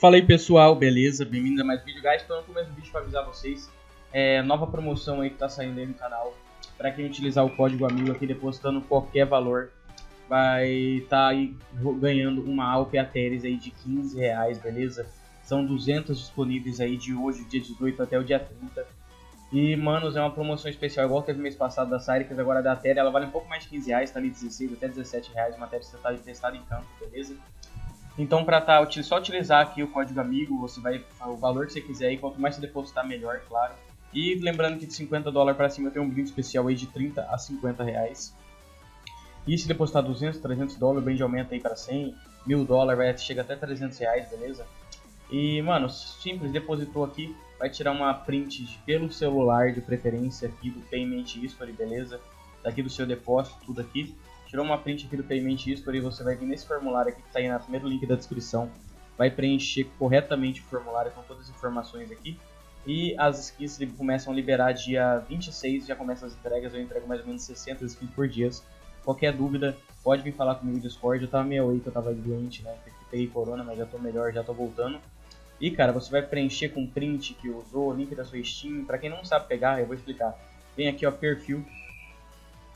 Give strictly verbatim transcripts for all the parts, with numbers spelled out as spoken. Fala aí pessoal, beleza? Bem-vindos a mais um vídeo, guys. Estou no começo do vídeo para avisar vocês. É, nova promoção aí que está saindo aí no canal. Para quem utilizar o código amigo aqui, depositando qualquer valor, vai estar tá aí ganhando uma A W P Ateres aí de quinze reais, beleza? São duzentas disponíveis aí de hoje, dia dezoito até o dia trinta. E, manos, é uma promoção especial, igual teve mês passado da Syricas, agora da Ateres. Ela vale um pouco mais de quinze reais, tá ali dezesseis até dezessete reais, uma Ateres testada em campo, beleza? Então, para tá, só utilizar aqui o código amigo, você vai o valor que você quiser, e quanto mais você depositar, melhor, claro. E lembrando que de cinquenta dólares para cima tem um brinde especial aí de trinta a cinquenta reais. E se depositar duzentos, trezentos dólares, o brinde aumenta aí para cem, mil dólares, chega até trezentos reais, beleza? E, mano, simples, depositou aqui, vai tirar uma print de, pelo celular, de preferência, aqui do Payment History, beleza? Daqui do seu depósito, tudo aqui. Tirou uma print aqui do Payment History, você vai vir nesse formulário aqui que está aí no primeiro link da descrição. Vai preencher corretamente o formulário com todas as informações aqui. E as skins começam a liberar dia vinte e seis, já começam as entregas. Eu entrego mais ou menos sessenta skins por dia. Qualquer dúvida, pode vir falar comigo no Discord. Eu estava meio aí, que eu estava doente, né? Peguei corona, mas já estou melhor, já estou voltando. E cara, você vai preencher com print que usou, link da sua Steam. Para quem não sabe pegar, eu vou explicar. Vem aqui, ó, perfil.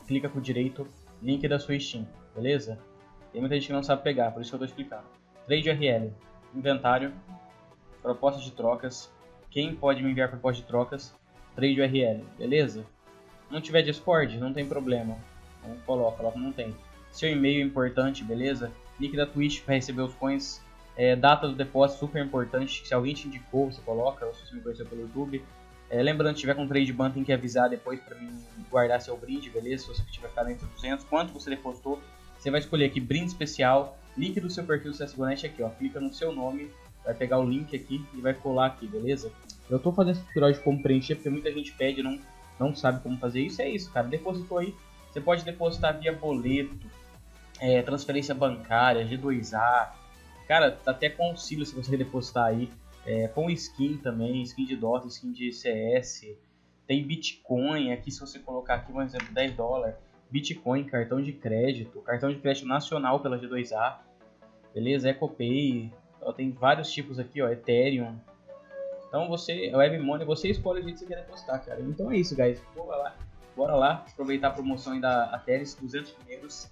Clica com o direito. Link da sua Steam, beleza? Tem muita gente que não sabe pegar, por isso que eu tô explicando. Trade U R L, inventário, proposta de trocas, quem pode me enviar proposta de trocas, Trade U R L, beleza? Não tiver Discord, não tem problema, então, coloca, coloca, não tem. Seu e-mail é importante, beleza? Link da Twitch para receber os coins, é, data do depósito, super importante, que se alguém te indicou, você coloca, ou se você me conheceu pelo YouTube. É, lembrando, se tiver com trade ban, tem que avisar depois para mim guardar seu brinde, beleza? Se você tiver ficado entre duzentos, quanto você depositou, você vai escolher aqui brinde especial, link do seu perfil CSGonet aqui, ó. Clica no seu nome, vai pegar o link aqui e vai colar aqui, beleza? Eu tô fazendo esse tutorial de como preencher, porque muita gente pede e não, não sabe como fazer isso. É isso, cara. Depositou aí, você pode depositar via boleto, é, transferência bancária, G dois A. Cara, até com auxílio você consegue depositar aí. É, com skin também, skin de Dota, skin de C S, tem Bitcoin, aqui se você colocar aqui, por exemplo, dez dólares, Bitcoin, cartão de crédito, cartão de crédito nacional pela G dois A, beleza, Ecopay, ó, tem vários tipos aqui, ó, Ethereum, então você, WebMoney, você escolhe o jeito que você quer depositar, cara, então é isso, guys, bora lá, bora lá, aproveitar a promoção ainda da Ateres, duzentos primeiros,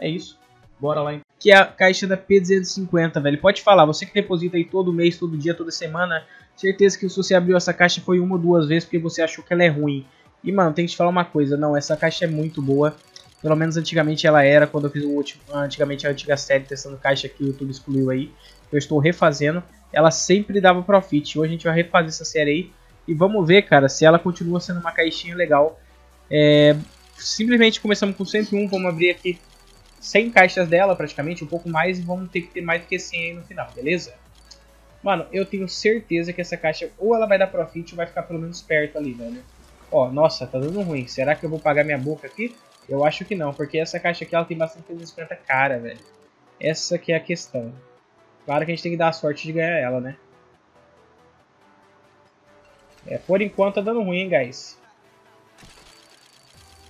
é isso, bora lá então. Que é a caixa da P duzentos e cinquenta, velho. Pode falar, você que deposita aí todo mês, todo dia, toda semana, certeza que se você abriu essa caixa foi uma ou duas vezes porque você achou que ela é ruim. E, mano, tem que te falar uma coisa, não, essa caixa é muito boa. Pelo menos antigamente ela era, quando eu fiz o último, antigamente a antiga série testando caixa que o YouTube excluiu aí, eu estou refazendo, ela sempre dava profit. Hoje a gente vai refazer essa série aí e vamos ver, cara, se ela continua sendo uma caixinha legal. É... Simplesmente começamos com cento e um, vamos abrir aqui cem caixas dela, praticamente, um pouco mais, e vamos ter que ter mais do que cem aí no final, beleza? Mano, eu tenho certeza que essa caixa, ou ela vai dar profit, ou vai ficar pelo menos perto ali, velho. Ó, nossa, tá dando ruim. Será que eu vou pagar minha boca aqui? Eu acho que não, porque essa caixa aqui, ela tem bastante trezentos e cinquenta cara, velho. Essa que é a questão. Claro que a gente tem que dar a sorte de ganhar ela, né? É, por enquanto tá dando ruim, hein, guys?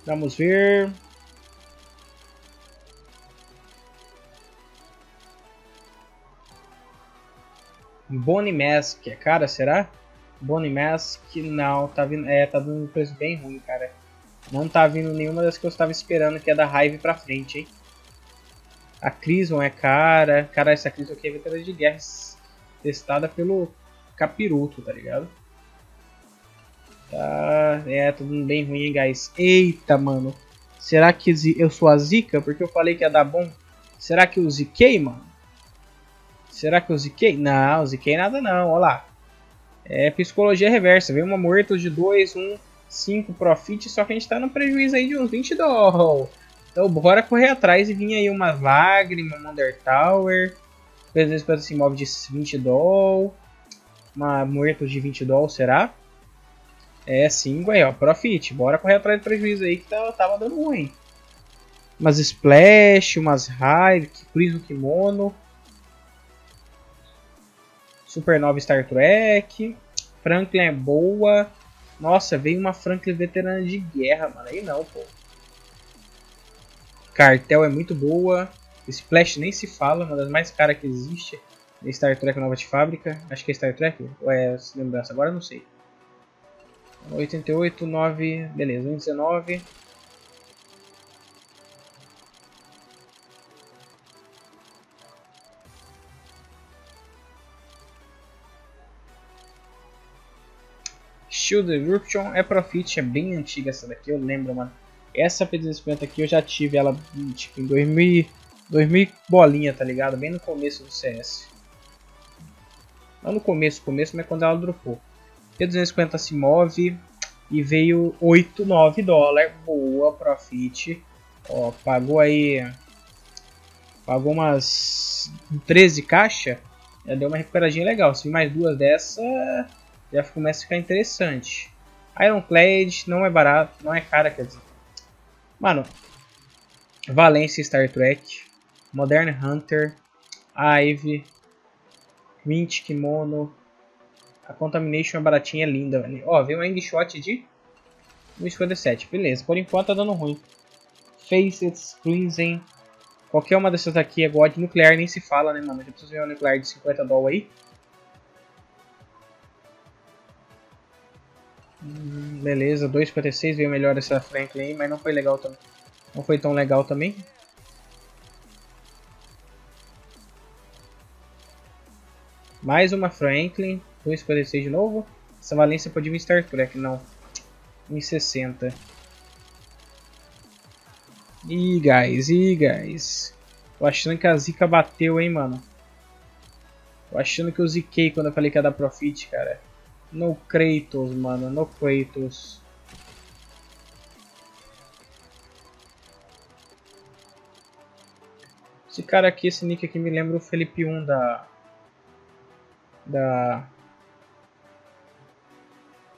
Vamos ver... Bonnie Mask, cara, será? Bonnie Mask, não, tá vindo, é, tá dando um preço bem ruim, cara. Não tá vindo nenhuma das que eu estava esperando, que é da Hyde pra frente, hein? A Crizon é cara, cara, essa Crizon aqui é veterana de guerra, testada pelo Capiruto, tá ligado? Tá, é, tá dando bem ruim, hein, guys? Eita, mano, será que eu sou a zica? Porque eu falei que ia dar bom. Será que eu ziquei, mano? Será que eu ziquei? Não, ziquei nada não, olha lá. É psicologia reversa, vem uma morta de dois, um, cinco, profit, só que a gente tá no prejuízo aí de uns vinte dólares. Então bora correr atrás e vir aí uma lágrima, uma Undertower. Às vezes pode se move de vinte dólares. Uma morta de vinte dólares, será? É, cinco aí, ó, profit. Bora correr atrás do prejuízo aí que tava, tava dando ruim. Umas Splash, umas Hyde, Crizon, Kimono. Supernova Star Trek, Franklin é boa. Nossa, veio uma Franklin veterana de guerra, mano. Aí não, pô. Cartel é muito boa. Splash nem se fala, uma das mais caras que existe. Star Trek nova de fábrica, acho que é Star Trek, ou é lembrança, agora não sei. oitenta e oito, nove, beleza, um dezenove. Shield Eruption é Profit, é bem antiga essa daqui, eu lembro, mano. Essa P duzentos e cinquenta aqui eu já tive ela tipo, em dois mil bolinha, tá ligado? Bem no começo do C S. Não no começo, começo, mas quando ela dropou. P duzentos e cinquenta se move e veio oito, nove dólares. Boa, Profit. Ó, pagou aí. Pagou umas treze caixas. Já deu uma recuperadinha legal. Se vir mais duas dessa, já começa a ficar interessante. Ironclad não é barato, não é cara, quer dizer. Mano, Valencia, Star Trek, Modern Hunter, Hive, Mint, Kimono. A Contamination é baratinha, é linda, velho. Ó, veio um end shot de um cinquenta e sete, beleza. Por enquanto tá dando ruim. Faces, Crizon. Qualquer uma dessas aqui é God. Nuclear nem se fala, né, mano? Já preciso ver um Nuclear de cinquenta dólares aí. Hum, beleza, dois cinquenta e seis, veio melhor essa Franklin aí, mas não foi legal também. Não foi tão legal também. Mais uma Franklin. dois cinquenta e seis de novo. Essa Valencia pode vir Star Trek, não. um sessenta. Ih, guys, ih, guys. Tô achando que a zica bateu, hein, mano. Tô achando que eu ziquei quando eu falei que ia dar Profit, cara. No Kratos, mano, no Kratos. Esse cara aqui, esse nick aqui me lembra o Felipe um da... Da...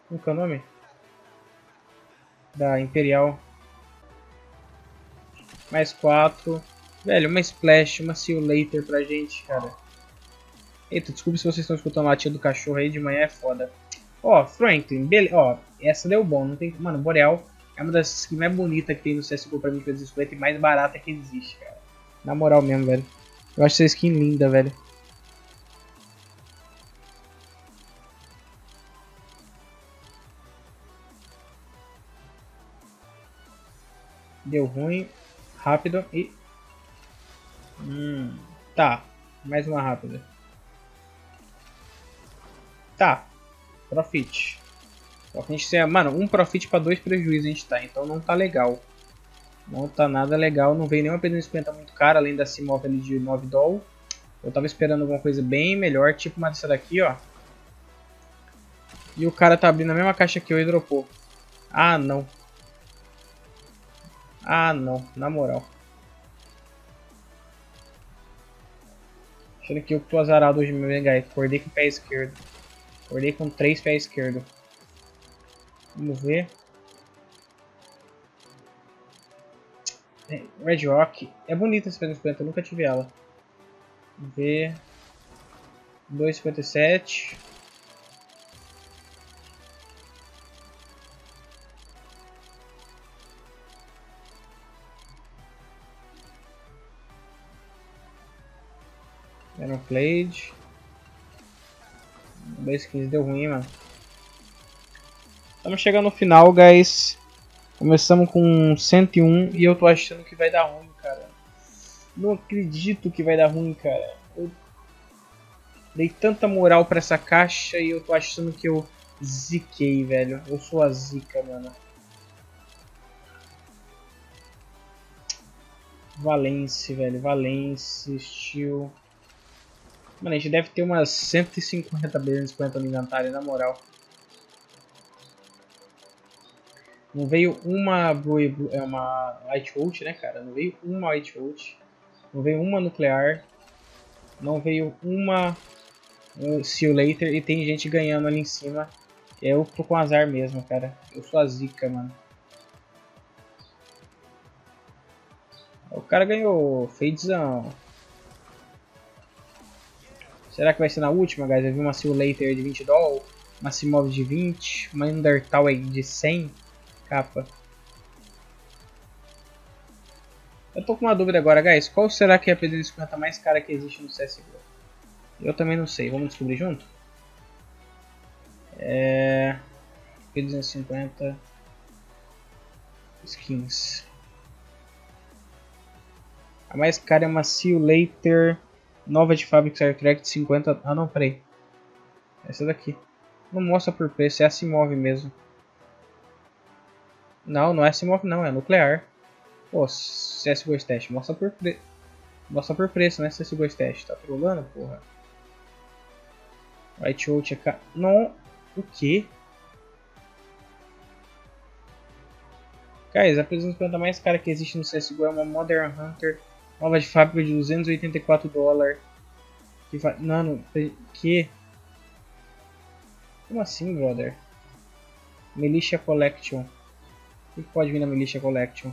Como que é o nome? Da Imperial. Mais quatro. Velho, uma Splash, uma See you later pra gente, cara. Eita, desculpa se vocês estão escutando a latinha do cachorro aí, de manhã é foda. Ó, Franklin, beleza. Ó, essa deu bom, não tem... Mano, Boreal é uma das que mais bonita que tem no C S G O pra mim, que eu desculpa, e mais barata que existe, cara. Na moral mesmo, velho. Eu acho essa skin linda, velho. Deu ruim. Rápido e... Hum, tá. Mais uma rápida. Tá. Profit. Só que a gente tem... Mano, um Profit pra dois prejuízos a gente tá. Então não tá legal. Não tá nada legal. Não veio nenhuma P duzentos e cinquenta muito cara. Além da Simov ali de nove dólares. Eu tava esperando alguma coisa bem melhor. Tipo uma dessa daqui, ó. E o cara tá abrindo a mesma caixa que eu e dropou. Ah, não. Ah não, na moral. Achando que eu tô azarado hoje, meu guy. Acordei com o pé esquerdo. Acordei com três pés esquerdos. Vamos ver. Red Rock. É bonita essa P duzentos e cinquenta, eu nunca tive ela. Vamos ver. dois cinquenta e sete. Plate. dois quinze deu ruim, mano. Estamos chegando no final, guys. Começamos com cento e um e eu tô achando que vai dar ruim, cara. Não acredito que vai dar ruim, cara. Eu dei tanta moral pra essa caixa e eu tô achando que eu ziquei, velho. Eu sou a zica, mano. Valencia, velho. Valencia, Steel. Mano, a gente deve ter umas cento e cinquenta, duzentos e cinquenta no inventário, na moral. Não veio uma Blue, Blue, é uma Light Volt, né, cara? Não veio uma Light Volt. Não veio uma Nuclear. Não veio uma uh, See you later. E tem gente ganhando ali em cima. Eu tô com azar mesmo, cara. Eu sou a zica, mano. O cara ganhou fadezão. Será que vai ser na última, guys? Eu vi uma Silulator de vinte dólares, uma Simov de vinte, uma Undertal de cem capa. Eu tô com uma dúvida agora, guys. Qual será que é a P duzentos e cinquenta mais cara que existe no C S G O? Eu também não sei, vamos descobrir junto? É... duzentos e cinquenta skins. A mais cara é uma See You Later nova de fábrica Star Trek de cinquenta... Ah não, peraí. Essa daqui. Não mostra por preço, é a Simove mesmo. Não, não é Simove não, é Nuclear. Pô, C S G O Stash, mostra por preço. Mostra por preço, né? C S G O Stash, tá trolando, porra. Light Volt é ca... Não... O que? Guys, a duzentos e cinquenta mais cara que existe no C S G O é uma Modern Hunter nova de fábrica de duzentos e oitenta e quatro dólares. Que vai... Mano, que? Como assim, brother? Militia Collection. O que pode vir na Militia Collection?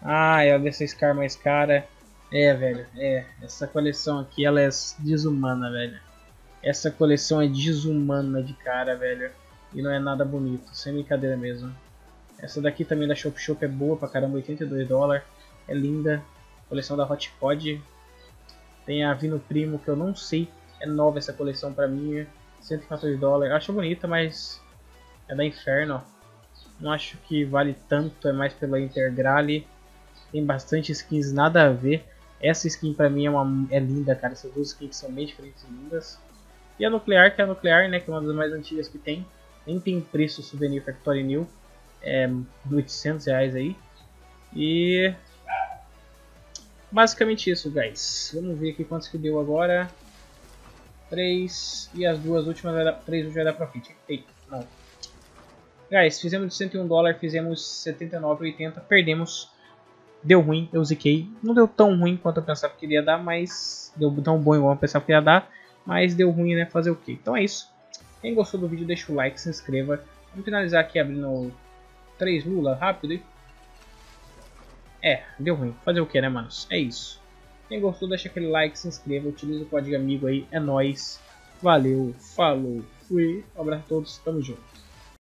Ah, é a dessa Scar mais cara. É, velho. É. Essa coleção aqui, ela é desumana, velho. Essa coleção é desumana de cara, velho. E não é nada bonito. Sem brincadeira mesmo. Essa daqui também da Shop Shop é boa pra caramba, oitenta e dois dólares. É linda. Coleção da Hot Pod. Tem a Vino Primo, que eu não sei. É nova essa coleção pra mim. cento e quatorze dólares. Acho bonita, mas é da Inferno. Não acho que vale tanto. É mais pela Intergrale. Tem bastante skins, nada a ver. Essa skin pra mim é, uma, é linda, cara. Essas duas skins são bem diferentes e lindas. E a Nuclear, que é a Nuclear, né? Que é uma das mais antigas que tem. Nem tem preço, Souvenir Factory New. É oitocentos reais aí. E basicamente isso, guys. Vamos ver aqui quantos que deu agora. Três. E as duas últimas vai dar, três vai dar profit. Ei, não. Guys, fizemos de cento e um dólares, fizemos setenta e nove, oitenta. Perdemos. Deu ruim, eu ziquei. Não deu tão ruim quanto eu pensava que iria dar, mas... Deu tão bom igual eu pensava que ia dar. Mas deu ruim, né? Fazer o quê? Então é isso. Quem gostou do vídeo, deixa o like, se inscreva. Vamos finalizar aqui abrindo três lula rápido e... É, deu ruim. Fazer o que, né, manos? É isso. Quem gostou, deixa aquele like, se inscreva, utiliza o código amigo aí. É nóis. Valeu, falou, fui. Um abraço a todos, tamo junto.